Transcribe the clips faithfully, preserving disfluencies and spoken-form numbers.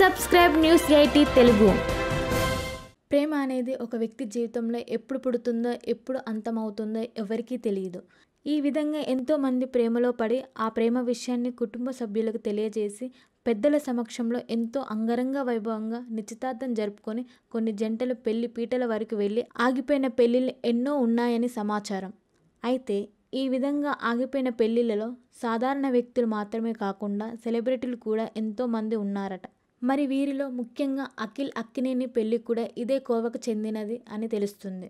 Subscribe News eighty Telugu. ప్రేమ అనేది ఒక వ్యక్తి జీవితంలో ఎప్పుడు పుడుతుందో ఎప్పుడు అంతమవుతుందో ఎవరికీ తెలియదు. ఈ విధంగా ఎంతో మంది ప్రేమలో పడి ఆ ప్రేమ విషయాన్ని కుటుంబ సభ్యులకు తెలియజేసి పెద్దల సమక్షంలో ఎంతో అంగరంగ వైభవంగా నిశ్చితార్థం జరుపుకొని కొన్ని జంటలు పెళ్లి పీటల వరకు వెళ్ళి ఆగిపోయిన పెళ్లిళ్ళు ఎన్నో ఉన్నాయని సమాచారం. అయితే ఈ విధంగా ఆగిపోయిన పెళ్లిళ్లలో సాధారణ వ్యక్తులు మాత్రమే కాకుండా సెలబ్రిటీలు కూడా ఎంతో మంది ఉన్నారట. మరి వీరిలో ముఖ్యంగా అఖిల్ అక్కినేని పెళ్లి కూడా ఇదే కోవకు చెందినది అని తెలుస్తుంది.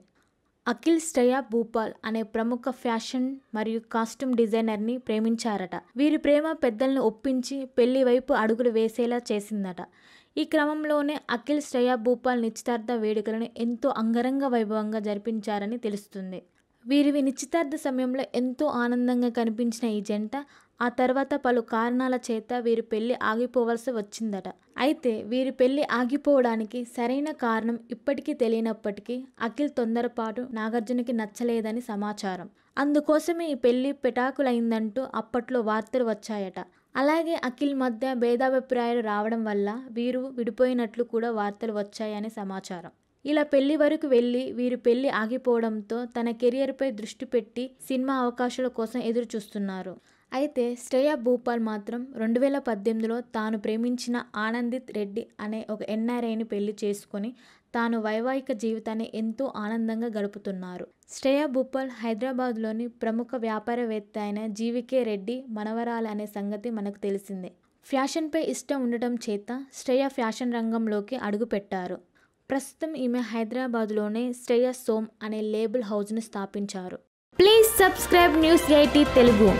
అఖిల్ శ్రేయా భూపాల్ అనే ప్రముఖ ఫ్యాషన్ మరియు కాస్ట్యూమ్ డిజైనర్ని ప్రేమించారట. వీరి ప్రేమ పెద్దలను ఒప్పించి పెళ్లి వైపు అడుగులు వేసేలా చేసిందట. ఈ క్రమంలోనే అఖిల్ శ్రేయా భూపాల్ నిశ్చితార్థ వేడుకలను ఎంతో అంగరంగ వైభవంగా జరిపించారని తెలుస్తుంది. వీరి నిశ్చితార్థ సమయంలో ఎంతో ఆనందంగా కనిపించిన ఈ జంట ఆ తర్వాత పలు కారణాల చేత వీరి పెళ్లి ఆగిపోవాల్సి వచ్చిందట. అయితే వీరి పెళ్లి ఆగిపోవడానికి సరైన కారణం ఇప్పటికీ తెలియనప్పటికీ అఖిల్ తొందరపాటు నాగార్జునకి నచ్చలేదని సమాచారం. అందుకోసమే ఈ పెళ్లి పెటాకులైందంటూ అప్పట్లో వార్తలు వచ్చాయట. అలాగే అఖిల్ మధ్య భేదాభిప్రాయాలు రావడం వల్ల వీరు విడిపోయినట్లు కూడా వార్తలు వచ్చాయని సమాచారం. ఇలా పెళ్లి వరకు వెళ్ళి వీరు పెళ్లి ఆగిపోవడంతో తన కెరియర్పై దృష్టి పెట్టి సినిమా అవకాశాల కోసం ఎదురు చూస్తున్నారు. అయితే శ్రేయా భూపాల్ మాత్రం రెండు వేల పద్దెనిమిదిలో తాను ప్రేమించిన ఆనందిత్ రెడ్డి అనే ఒక ఎన్ఆర్ఐని పెళ్లి చేసుకొని తాను వైవాహిక జీవితాన్ని ఎంతో ఆనందంగా గడుపుతున్నారు. శ్రేయా భూపాల్ హైదరాబాద్లోని ప్రముఖ వ్యాపారవేత్త అయిన జీవికే రెడ్డి మనవరాలు అనే సంగతి మనకు తెలిసిందే. ఫ్యాషన్పై ఇష్టం ఉండటం చేత శ్రేయా ఫ్యాషన్ రంగంలోకి అడుగుపెట్టారు. ప్రస్తుతం ఈమె హైదరాబాద్లోనే శ్రేయా సోమ్ అనే లేబుల్ హౌస్ను స్థాపించారు. Please subscribe News eighty Telugu.